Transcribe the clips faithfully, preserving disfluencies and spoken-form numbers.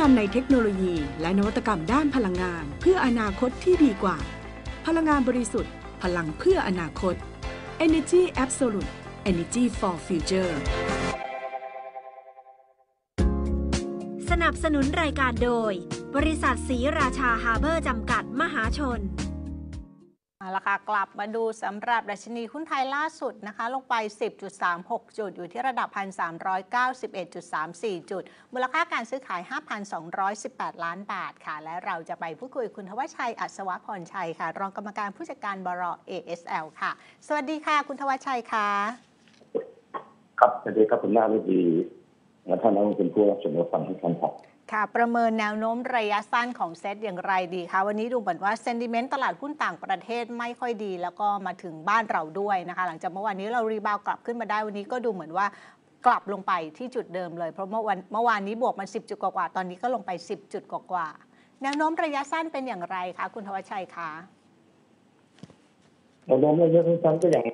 นำในเทคโนโลยีและนวัตกรรมด้านพลังงานเพื่ออนาคตที่ดีกว่าพลังงานบริสุทธิ์พลังเพื่ออนาคต Energy Absolute Energy for Future สนับสนุนรายการโดยบริษัทศรีราชาฮาร์เบอร์จำกัดมหาชนเอาละค่ะกลับมาดูสำหรับดัชนีหุ้นไทยล่าสุดนะคะลงไป สิบจุดสามหก จุดอยู่ที่ระดับ หนึ่งพันสามร้อยเก้าสิบเอ็ดจุดสามสี่ จุดมูลค่าการซื้อขาย ห้าพันสองร้อยสิบแปด ล้านบาทค่ะและเราจะไปพูดคุยคุณทวชชัย อัศวพรชัยค่ะรองกรรมการผู้จัดการบร เอ เอส แอล ค่ะสวัสดีค่ะคุณทวชชัยค่ะครับสวัสดีครับคุณหน้าวิธีและท่านนักลงทุนผู้รับชมรับฟังทุกท่านครับค่ะประเมินแนวโน้มระยะสั้นของเซตอย่างไรดีคะวันนี้ดูเหมือนว่าเซนติเมนต์ตลาดหุ้นต่างประเทศไม่ค่อยดีแล้วก็มาถึงบ้านเราด้วยนะคะหลังจากเมื่อวานนี้เรารีบาวกลับขึ้นมาได้วันนี้ก็ดูเหมือนว่ากลับลงไปที่จุดเดิมเลยเพราะเมื่อวันเมื่อวานนี้บวกมาสิบจุดกว่าตอนนี้ก็ลงไปสิบจุดกว่าแนวโน้มระยะสั้นเป็นอย่างไรคะคุณทวชชัยคะแนวโน้มระยะสั้นก็อย่าง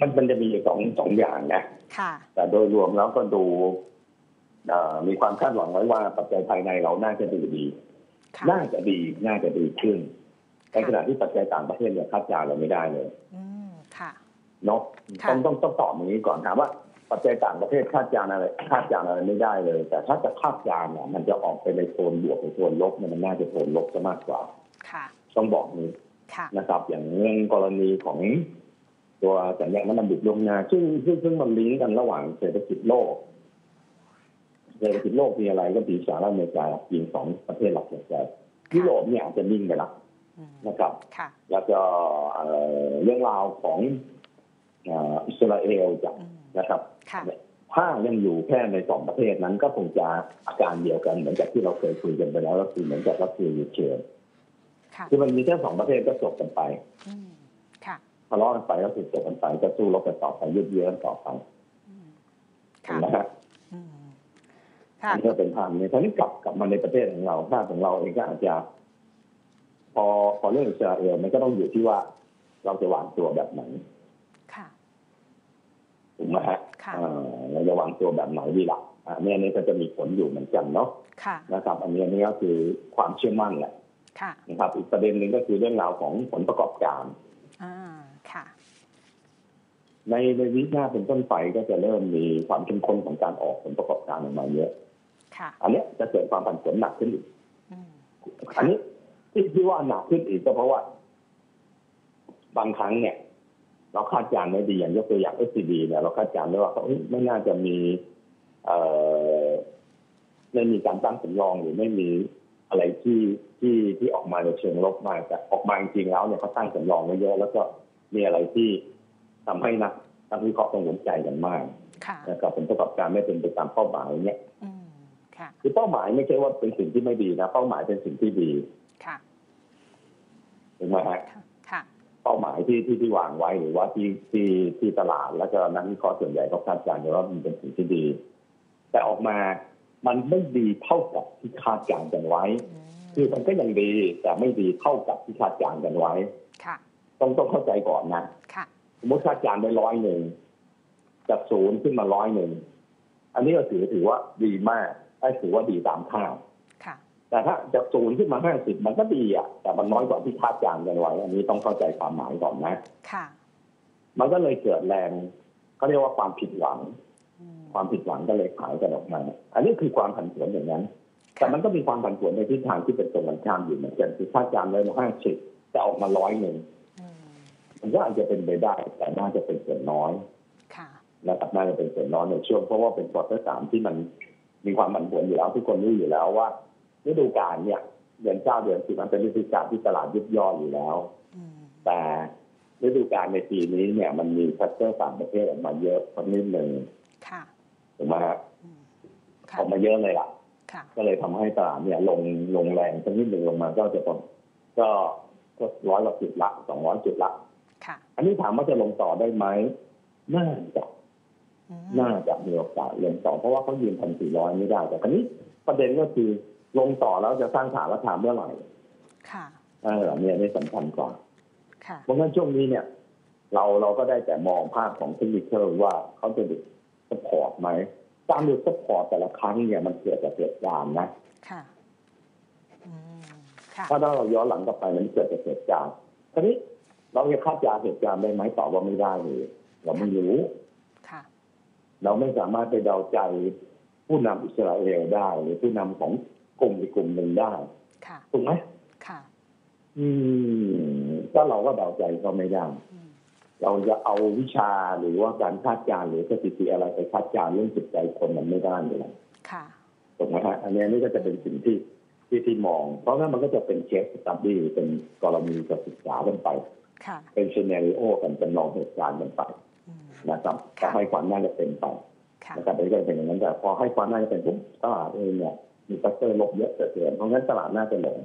มันมันจะมีสองสองอย่างนะค่ะแต่โดยรวมแล้วก็ดูมีความคาดหวังไว้ว่าปัจจัยภายในเราน่าจะดีดีน่าจะดีน่าจะดีขึ้นในขณะที่ปัจจัยต่างประเทศเนี่ยคาดการณ์เราไม่ได้เลยเนาะต้องต้องต้องตอบอย่างนี้ก่อนถามว่าปัจจัยต่างประเทศคาดการณ์อะไรคาดการณ์อะไรไม่ได้เลยแต่ถ้าจะคาดการณ์เนี่ยมันจะออกไปในโซนบวกหรือโซนลบมันน่าจะโซนลบจะมากกว่าต้องบอกนี้นะครับอย่างเรื่องกรณีของตัวสัญญาณน้ำดิบลงนาซึ่งซึ่งซึ่งมันลิงก์กันระหว่างเศรษฐกิจโลกเศรษฐกิจโลกมีอะไรก็มีสหรัฐอเมริกาจีนสองประเทศหลักเลยยุโรปเนี่ยอาจจะนิ่งไปแล้วนะครับแล้วก็เรื่องราวของอิสราเอลจะนะครับถ้ายังอยู่แค่ในสองประเทศนั้นก็คงจะอาการเดียวกันเหมือนกับที่เราเคยคุยกันไปแล้วก็คือเหมือนกับรัสเซียยูเครนคือมันมีแค่สองประเทศก็จบกันไปทะเลาะกันไปแล้วจบกันไปจะสู้รบกันต่อไปยืดเยื้อกันต่อไปนะครับก็เป็นภาพนี้ทั้งนี้กลับกลับมาในประเทศของเราภาพของเราเองก็อาจจะพอพอเรื่องอิสราเอลมันก็ต้องอยู่ที่ว่าเราจะวางตัวแบบไหนถูกไหมฮะเราจะวางตัวแบบไหนดีล่ะอันนี้นี่ก็จะมีผลอยู่เหมือนกันเนาะนะครับอันนี้นี่ก็คือความเชื่อมั่นแหละนะครับอีกประเด็นหนึ่งก็คือเรื่องราวของผลประกอบการในในวิกหน้าเป็นต้นไปก็จะเริ่มมีความเข้มข้นของการออกผลประกอบการออกมาเยอะอันนี้จะเกิดความผันผวนหนักขึ้นอีกอันนี้ที่ว่าหนักขึ้นอีกก็เพราะว่าบางครั้งเนี่ยเราคาดการณ์ไม่ดีอย่างยกตัวอย่าง เอส ซี บี เนี่ยเราคาดการณ์ได้ว่าเขาไม่น่าจะมีเอ่อไม่มีการตั้งสำรองหรือไม่มีอะไรที่ที่ที่ออกมาในเชิงลบมากแต่ออกมาจริงๆแล้วเนี่ยเขาตั้งสำรองไว้เยอะแล้วก็มีอะไรที่ทำให้นักนักวิเคราะห์กังวลใจกันมากแล้วก็ผลประกอบการไม่เป็นไปตามเป้าหมายเนี่ยคือเป้าหมายไม่ใช่ว่าเป็นสิ่งที่ไม่ดีนะเป้าหมายเป็นสิ่งที่ดีถูกไหมฮะเป้าหมายที่ที่ที่วางไว้หรือว่าที่ที่ที่ตลาดแล้วก็นักวิเคราะห์ส่วนใหญ่เขาคาดการณ์ว่ามันเป็นสิ่งที่ดีแต่ออกมามันไม่ดีเท่ากับที่คาดการณ์กันไว้คือมันก็ยังดีแต่ไม่ดีเท่ากับที่คาดการณ์กันไว้ต้องต้องเข้าใจก่อนนะสมมติคาดการณ์ได้ร้อยหนึ่งจากศูนย์ขึ้นมาร้อยหนึ่งอันนี้เราถือถือว่าดีมากได้ถือว่าดีตามคาดแต่ถ้าจากศูนย์ขึ้นมาห้าสิบมันก็ดีอ่ะแต่มันน้อยกว่าที่คาดการณ์กันไว้อันนี้ต้องเข้าใจความหมายก่อนนะมันก็เลยเกิดแรงเขาเรียกว่าความผิดหวังความผิดหวังก็เลยขายกันออกมาอันนี้คือความผันผวนอย่างนั้นแต่มันก็มีความผันผวนในทิศทางที่เป็นตรงกันข้ามอยู่เหมือนกันคือคาดการณ์ไว้ห้าสิบแต่ออกมาร้อยหนึ่งมันก็อาจจะเป็นไปได้แต่น่าจะเป็นส่วนน้อยนะครับน่าจะเป็นส่วนน้อยในช่วงเพราะว่าเป็นควอเตอร์สามที่มันมีความผันผวนอยู่แล้วทุกคนรู้อยู่แล้วว่าฤดูกาลเนี่ยเดือนเก้าเดือนสิบมันเป็นฤดูกาลที่ตลาดยุบย่ออยู่แล้วแต่ฤดูกาลในปีนี้เนี่ยมันมีควอเตอร์สามประเทศออกมาเยอะคนนิดหนึ่งถูกไหมครับออกมาเยอะเลยล่ะก็เลยทำให้ตลาดเนี่ยลงลงแรงสักนิดหนึ่งลงมาก็จะก็ก็ร้อยละสิบละสองร้อยจุดละอันนี้ถามว่าจะลงต่อได้ไหมน่าจะน่าจะมีโอกาสลงต่อเพราะว่าเขายืนพันสี่ร้อยไม่ได้แต่คราวนี้ประเด็นก็คือลงต่อแล้วจะสร้างฐานราคาเมื่อไหร่ค่ะเออเนี่ยนี่สำคัญกว่าเพราะงั้นช่วงนี้เนี่ยเราเราก็ได้แต่มองภาพของเทคนิคว่าเขาจะดิสพอร์ตไหมส การดูซัพพอร์ตแต่ละครั้งเนี่ยมันเกิดจากเหตุการณ์นะค่ะอืมค่ะถ้าเราย้อนหลังกลับไปมันเกิดจากเหตุการณ์คราวนี้เราจะคาดการณ์เหตุการณ์ได้ไหมตอบว่าไม่ได้เลยเราไม่รู้ค่ะเราไม่สามารถไปเดาใจผู้นำอิสราเอลได้หรือผู้นำของกลุ่มอีกกลุ่มหนึ่งได้ค่ะถูกไหมค่ะอืมก็เราก็เดาใจก็ไม่ได้เราจะเอาวิชาหรือว่าการคาดการณ์หรือสถิติอะไรไปคาดการณ์เรื่องจิตใจคนมันไม่ได้เลยค่ะถูกไหมฮะอันนี้นี่ก็จะเป็นสิ่งที่ที่ที่มองเพราะงั้นมันก็จะเป็นเคสสตั๊ดดี้เป็นกรณีการศึกษากันไปค่ะเป็นซีนาริโอกันจำลองเหตุการณ์กันไปนะครับจะให้ความน่าจะเป็นไปนะครับไม่ได้เป็นอย่างนั้นแต่พอให้ความน่าจะเป็นปุ๊บตลาดเองเนี่ยมีแฟกเตอร์ลบเยอะเกิดขึ้นเพราะงั้นตลาดน่าจะหลง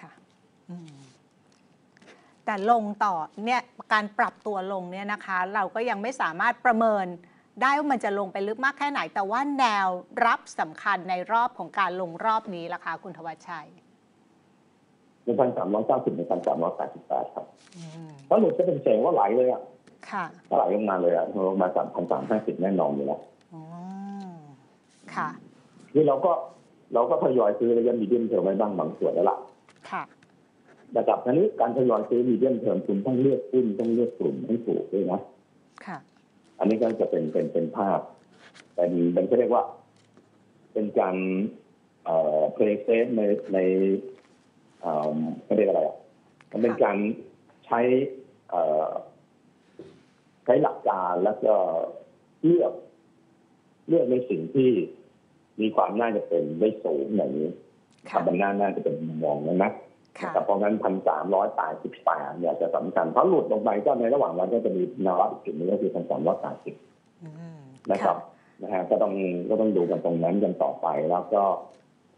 ค่ะแต่ลงต่อเนี่ยการปรับตัวลงเนี่ยนะคะเราก็ยังไม่สามารถประเมินได้ว่ามันจะลงไปลึกมากแค่ไหนแต่ว่าแนวรับสำคัญในรอบของการลงรอบนี้ล่ะคะคุณธวัชชัย หนึ่งพันสามร้อยเก้าสิบ หนึ่งพันสามร้อยแปดสิบแปด ครับแล้วหลุดจะเป็นเสียงว่าไหลเลยอ่ะค่ะไหลลงมาเลยอ่ะลงมา สามพันสามร้อยห้าสิบ แน่นอนอยู่แล้วอ๋อค่ะคือเราก็เราก็ทยอยซื้อระยะมีเดียมเทอมไว้บ้างบางส่วนแล้วล่ะค่ะระดับนี้การทยอยซื้อมีเดียมเทอมคุณต้องเลือกหุ้นต้องเลือกกลุ่มให้ถูกด้วยนะค่ะอันนี้ก็จะเป็นเป็นเป็นภาพแต่มันก็เรียกว่าเป็นการเอ่อเพลย์เซฟในในเอ่อไม่ได้อะไรอ่ะมันเป็นการใช้เอ่อใช้หลักการแล้วก็เลือกเลือกในสิ่งที่มีความน่าจะเป็นได้สูงอย่างนี้กับมันน่าน่าจะเป็นมองนะนะแต่เพราะงั้นพันสามร้อยแปดสิบแปดเนี่ยจะสำคัญเพราะหลุดลงไปก็ในระหว่างวันก็จะมีแนวรับอีกจุดนึงก็คือพันสามร้อยแปดสิบนะครับนะฮะก็ต้องก็ต้องดูกันตรงนั้นกันต่อไปแล้วก็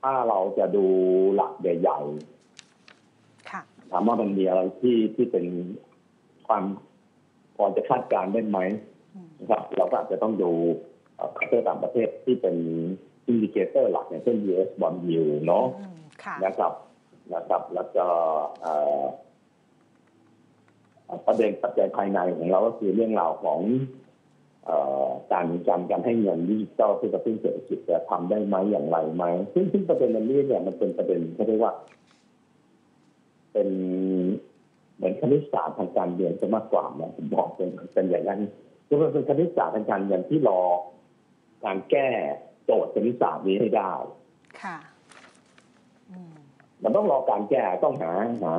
ถ้าเราจะดูหลักใหญ่ๆถามว่ามันมีอะไรที่ที่เป็นความพอจะคาดการณ์ได้ไหมนะครับเราก็อาจจะต้องดูแฟกเตอร์ต่างประเทศที่เป็นอินดิเคเตอร์หลักอย่างเช่น ยู เอส Bond Yield เนาะนะครับนะครับแล้วก็ประเด็นปัจจัยภายในของเราก็คือเรื่องราวของการการการให้เงินดิจิตอลเพื่อกระตุ้นเศรษฐกิจจะทำได้ไหมอย่างไรไหมซึ่งซึ่งประเด็นนี้เนี่ยมันเป็นประเด็นเขาเรียกว่าเป็นเหมือนคณิตศาสตร์ทางการเงินจะมากกว่านะผมบอกเป็นเป็นอย่างนั้นคือมันเป็นคณิตศาสตร์ทางการเงินที่รอการแก้โจทย์คณิตศาสตร์นี้ให้ได้ค่ะมันต้องรอการแก้ต้องหาหา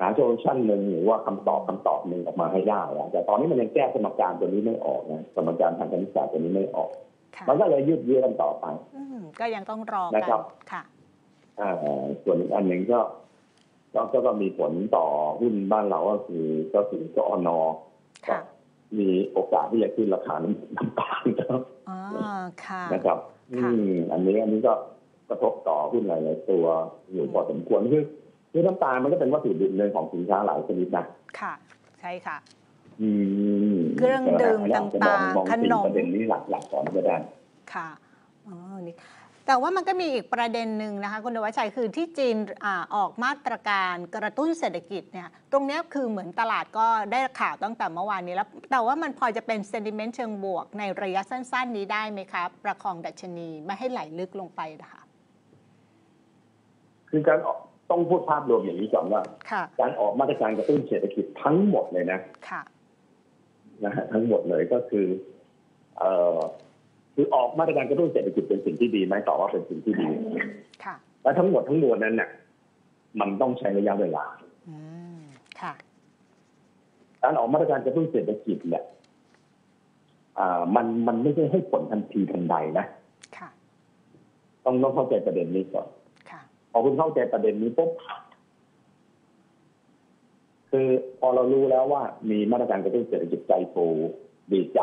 หาโซลูชันหนึ่งหรือว่าคำตอบคำตอบหนึ่งออกมาให้ได้แต่ตอนนี้มันยังแก้สมการตัวนี้ไม่ออกนะสมการทางคณิตศาสตร์ตัวนี้ไม่ออกมันก็เลยยืดเยื้อกันต่อไปก็ยังต้องรอกันค่ะส่วนอีกอันหนึ่งก็ก็ก็มีผลต่อหุ้นบ้านเราก็คือก็คือจอนอมีโอกาสที่จะขึ้นราคาน้ำตาลครับอ๋อค่ะนะครับอันนี้อันนี้ก็กระทบต่อหุ้นหลายๆตัวอยู่พอสมควรคือคือน้ำตาลมันก็เป็นวัตถุดิบหนึ่งของสินค้าหลายชนิดนะค่ะใช่ค่ะเครื่องดื่มต่างๆขนมประเด็นนี้หลักๆก่อนก็ได้ค่ะอ๋อนี่แต่ว่ามันก็มีอีกประเด็นหนึ่งนะคะคุณธวัชชัยคือที่จีนออกมาตรการกระตุ้นเศรษฐกิจเนี่ยตรงนี้คือเหมือนตลาดก็ได้ข่าวตั้งแต่เมื่อวานนี้แล้วแต่ว่ามันพอจะเป็นเซนติเมนต์เชิงบวกในระยะสั้นๆนี้ได้ไหมคะประคองดัชนีไม่ให้ไหลลึกลงไปนะคะคือการออกต้องพูดภาพรวมอย่างนี้ก่อนว่าการออกมาตรการกระตุ้นเศรษฐกิจทั้งหมดเลยนะค่ะนะฮะทั้งหมดเลยก็คือเอ่อคือออกมาตรการกระตุ้นเศรษฐกิจเป็นสิ่งที่ดีไหมตอบว่าเป็นสิ่งที่ดีค่ะและทั้งหมดทั้งมวลนั้นเนี่ยมันต้องใช้ระยะเวลาค่ะการออกมาตรการกระตุ้นเศรษฐกิจเนี่ยอ่ามันมันไม่ได้ให้ผลทันทีทันใดนะค่ะต้องต้องเข้าใจประเด็นนี้ก่อนค่ะพอคุณเข้าใจประเด็นนี้ปุ๊บคือพอเรารู้แล้วว่ามีมาตรการกระตุ้นเศรษฐกิจใจฟูดีใจ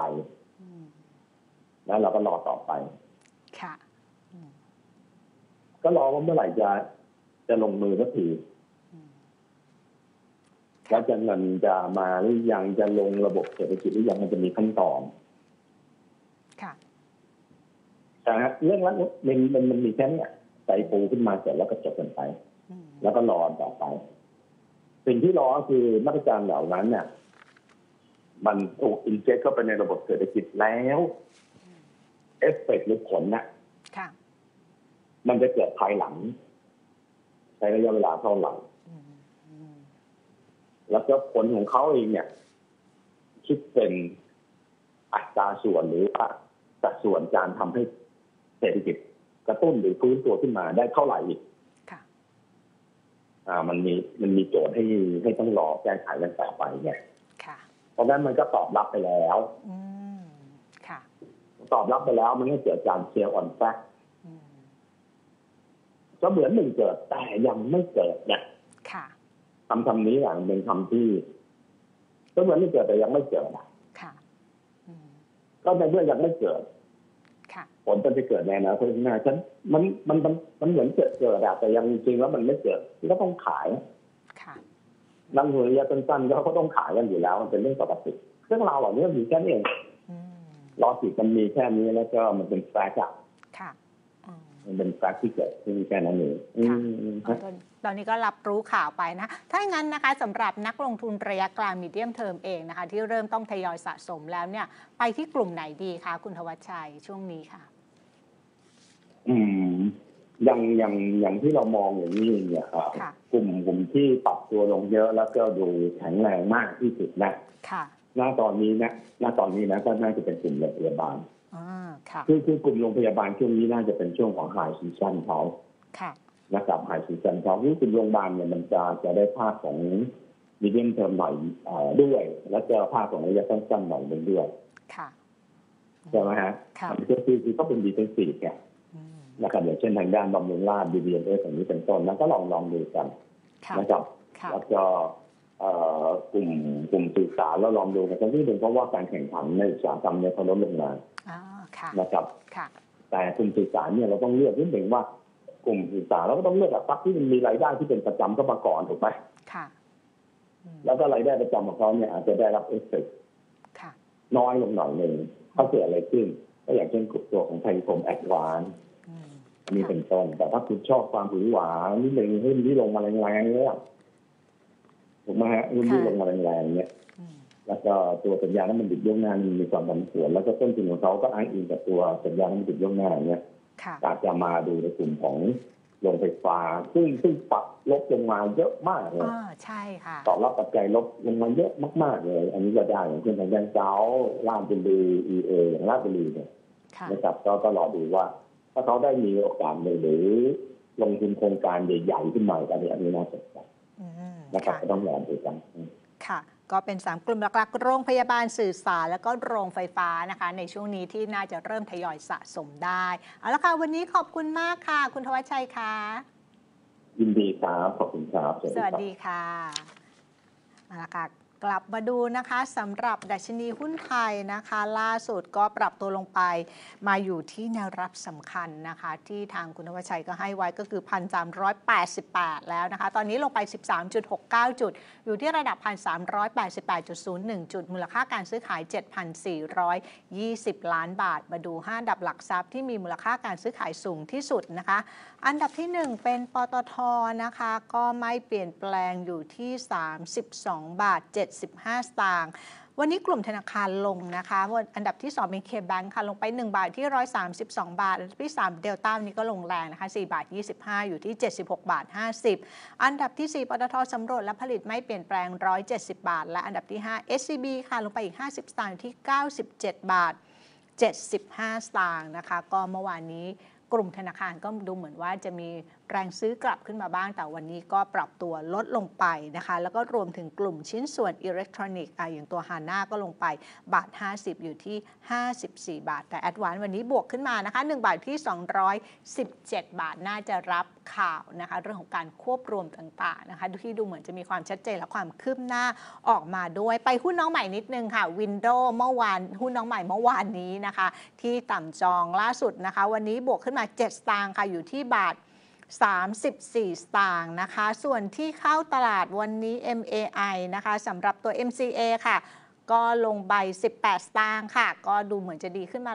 แล้วเราก็รอต่อไปค่ะก็รอว่าเมื่อไหร่จะจะลงมือสักทีแล้วจะเงินจะมาหรือยังจะลงระบบเศรษฐกิจหรือยังมันจะมีขั้นตอนค่ะแต่เรื่องนั้นมันมันมันมีแค่นี้ใส่ปูขึ้นมาเสร็จแล้วก็จบกันไปแล้วก็รอต่อไปสิ่งที่รอคือมาตรการเหล่านั้นเนี่ยมันถูกอินเจคเข้าไปในระบบเศรษฐกิจแล้ว เอฟเฟกต์หรือผลนะมันจะเกิดภายหลังใช้ระยะเวลาเท่าไหร่แล้วก็ผลของเขาเองเนี่ยคิดเป็นอัตราส่วนหรือว่าสัดส่วนการทำให้เศรษฐกิจกระตุ้นหรือฟื้นตัวขึ้นมาได้เท่าไหร่อีกอ่ามันมีมันมีโจทย์ให้ให้ต้องรอแก้ไขกันต่อไปไงเพราะงั้นมันก็ตอบรับไปแล้วตอบรับไปแล้วมันก็เกิดการเชียร์ออนแฟกก็เหมือนหนึ่งเกิดแต่ยังไม่เกิดเนี่ยคำคำนี้อย่างเป็นคำที่ก็เหมือนหนึ่งเกิดแต่ยังไม่เกิดอ่ะก็ในเมื่อยังไม่เกิดผลจะเกิดแน่นะเพราะฉะนั้นฉันมันมันมันเหมือนเกิดเกิดแต่ยังจริงแล้วมันไม่เกิดก็ต้องขายนั่งหัวเรียนสั้นๆแล้วเขาต้องขายกันอยู่แล้วมันเป็นเรื่องปกติเรื่องราวเหล่านี้มีแค่นี้เองรอสิมันมีแค่นี้แล้วก็มันเป็นแฟกต์ค่ะมันเป็นแฟกต์ที่เกิดขึ้นแค่นั้นเองค่ะตอนนี้ก็รับรู้ข่าวไปนะถ้าอย่างนั้นนะคะสำหรับนักลงทุนระยะกลางมีเดียมเทอมเองนะคะที่เริ่มต้องทยอยสะสมแล้วเนี่ยไปที่กลุ่มไหนดีคะคุณธวัชชัยช่วงนี้ค่ะอืมอย่างอย่างอย่างที่เรามองอย่างนี้เนี่ยกลุ่มกลุ่มที่ปรับตัวลงเยอะแล้วก็ดูแข็งแรงมากที่สุดนะค่ะหน้าตอนนี้นะหน้าตอนนี้นะก็น่าจะเป็นกลุ่มโรงพยาบาลคือคือกลุ่มโรงพยาบาลช่วงนี้น่าจะเป็นช่วงของไฮซีซั่นเขานะครับไฮซีซั่นเขาที่กลุ่มโรงพยาบาลเนี่ยมันจะจะได้ภาพของมีเดียมเทอมหน่อยด้วยแล้วก็ภาพของระยะสั้นๆหน่อยด้วยใช่ไหมฮะมันก็คือคือก็เป็นดีเทนซีฟเนี่ยนะครับอย่างเช่นทางด้านบำรุงราษฎร์ดีเดียนด้วยอย่างนี้เป็นต้นแล้วก็ลองลองดูกันนะครับแล้วก็กลุ่มกลุ่มสื่อสารแล้วลองดูกันสักนิดหนึ่งเพราะว่าการแข่งขันในอุตสาหกรรมเนี่ยเขาลดลงมานะครับแต่กลุ่มสื่อสารเนี่ยเราต้องเลือกนิดหนึ่งว่ากลุ่มสื่อสารเราก็ต้องเลือกแบบซักที่มันมีรายได้ที่เป็นประจำก็มาก่อนถูกไหมแล้วก็รายได้ประจำของเขาเนี่ยอาจจะได้รับเอฟเฟกต์น้อยลงหน่อยหนึ่งเขาเกิดอะไรขึ้นก็อย่างเช่นกลุ่มตัวของไทยคมแอดวานมีเป็นต้นแต่ถ้าคุณชอบความหวือหวานิดนึงให้มันที่ลงมาแรงๆเนี่ยถูกไหมฮะมันที่ลงมาแรงๆเนี่ยแล้วก็ตัวสัญญาณนั้นมันติดล่วงหน้ามันมีความผันผวนแล้วก็ต้นทุนของเขาก็อ้างอิงกับตัวสัญญาณนั้นติดล่วงหน้าเนี่ยอาจจะมาดูในกลุ่มของโรงไฟฟ้าซึ่งซึ่งปรับลบลงมาเยอะมากเลยอ๋อใช่ค่ะตอบรับปัจจัยลบลงมาเยอะมากๆเลยอันนี้ก็ได้อย่างเช่นทางด้านเจ้าล่ามเป็นดีอีเออย่างล่ามเป็นดีเนี่ยนะครับก็ก็รอดูว่าถ้าเขาได้มีโอกาสหรือลงทุนโครงการใหญ่ๆขึ้นมาอะไรอันนี้น่าสนใจนะครับก็ต้องลองดูกันค่ะก็เป็นสามกลุ่มหลักๆโรงพยาบาลสื่อสารแล้วก็โรงไฟฟ้านะคะในช่วงนี้ที่น่าจะเริ่มทยอยสะสมได้เอาละค่ะวันนี้ขอบคุณมากค่ะคุณธวัชชัยค่ะยินดีครับขอบคุณครับสวัสดีค่ะเอาละค่ะกลับมาดูนะคะสำหรับดัชนีหุ้นไทยนะคะล่าสุดก็ปรับตัวลงไปมาอยู่ที่แนวรับสำคัญนะคะที่ทางคุณธวัชชัยก็ให้ไว้ก็คือ หนึ่งพันสามร้อยแปดสิบแปด แล้วนะคะตอนนี้ลงไป สิบสามจุดหกเก้า จุดอยู่ที่ระดับ หนึ่งพันสามร้อยแปดสิบแปดจุดศูนย์หนึ่ง จุดมูลค่าการซื้อขาย เจ็ดพันสี่ร้อยยี่สิบ ล้านบาทมาดูห้าอันดับหลักทรัพย์ที่มีมูลค่าการซื้อขายสูงที่สุดนะคะอันดับที่หนึ่งเป็นปตท.นะคะก็ไม่เปลี่ยนแปลงอยู่ที่สามสิบสองบาทเจ็ดสิบห้าสตางค์วันนี้กลุ่มธนาคารลงนะคะอันดับที่สองเป็น K Bank ค่ะลงไปหนึ่งบาทที่หนึ่งร้อยสามสิบสองบาทอันดับที่สาม Delta วันนี้ก็ลงแรงนะคะสี่บาทยี่สิบห้าอยู่ที่เจ็ดสิบหกบาทห้าสิบอันดับที่สี่ปตท.สำรวจและผลิตไม่เปลี่ยนแปลงหนึ่งร้อยเจ็ดสิบบาทและอันดับที่ห้า เอส ซี บี ค่ะลงไปอีกห้าสิบสตางค์ที่เก้าสิบเจ็ดบาทเจ็ดสิบห้าสตางค์นะคะก็เมื่อวานนี้กลุ่มธนาคารก็ดูเหมือนว่าจะมีแรงซื้อกลับขึ้นมาบ้างแต่วันนี้ก็ปรับตัวลดลงไปนะคะแล้วก็รวมถึงกลุ่มชิ้นส่วนอิเล็กทรอนิกส์อย่างตัวฮาน่าก็ลงไปบาทห้าสิบอยู่ที่ห้าสิบสี่บาทแต่แอดวานซ์วันนี้บวกขึ้นมานะคะหนึ่งบาทที่สองร้อยสิบเจ็ดบาทน่าจะรับข่าวนะคะเรื่องของการควบรวมต่างๆนะคะที่ดูเหมือนจะมีความชัดเจนและความคืบหน้าออกมาด้วยไปหุ้นน้องใหม่นิดนึงค่ะวินโดว์เมื่อวานหุ้นน้องใหม่เมื่อวานนี้นะคะที่ต่ำจองล่าสุดนะคะวันนี้บวกขึ้นมาเจ็ดสตางค์ค่ะอยู่ที่บาทสามสิบสี่สตางค์นะคะส่วนที่เข้าตลาดวันนี้ เอ็ม เอ ไอ นะคะสำหรับตัว เอ็ม ซี เอ ค่ะก็ลงใบสิบแปดสตางค์ค่ะก็ดูเหมือนจะดีขึ้นมา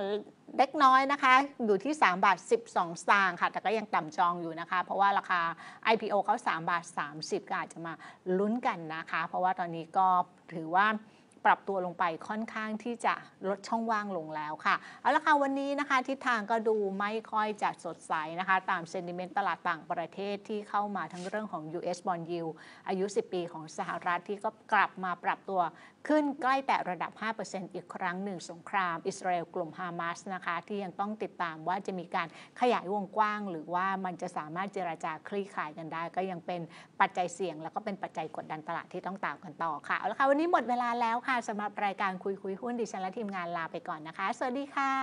เล็กน้อยนะคะอยู่ที่สามบาทสิบสองสตางค์ค่ะแต่ก็ยังต่ำจองอยู่นะคะเพราะว่าราคา ไอ พี โอ เขาสามบาทสามสิบก็อาจจะมาลุ้นกันนะคะเพราะว่าตอนนี้ก็ถือว่า ปรับตัวลงไปค่อนข้างที่จะลดช่องว่างลงแล้วค่ะเอาละค่ะวันนี้นะคะทิศทางก็ดูไม่ค่อยจะสดใสนะคะตามเซนติเมนต์ตลาดต่างประเทศที่เข้ามาทั้งเรื่องของ ยู เอส Bond Yield อายุสิบปีของสหรัฐที่ก็กลับมาปรับตัวขึ้นใกล้แต่ระดับ ห้าเปอร์เซ็นต์ อีกครั้งหนึ่งสงครามอิสราเอลกลุ่มฮามาสนะคะที่ยังต้องติดตามว่าจะมีการขยายวงกว้างหรือว่ามันจะสามารถเจรจาคลี่คลายกันได้ก็ยังเป็นปัจจัยเสี่ยงแล้วก็เป็นปัจจัยกดดันตลาดที่ต้องตามกันต่อค่ะเอาละค่ะวันนี้หมดเวลาแล้วค่ะสำหรับรายการคุยคุยหุ้นดิฉันและทีมงานลาไปก่อนนะคะสวัสดีค่ะ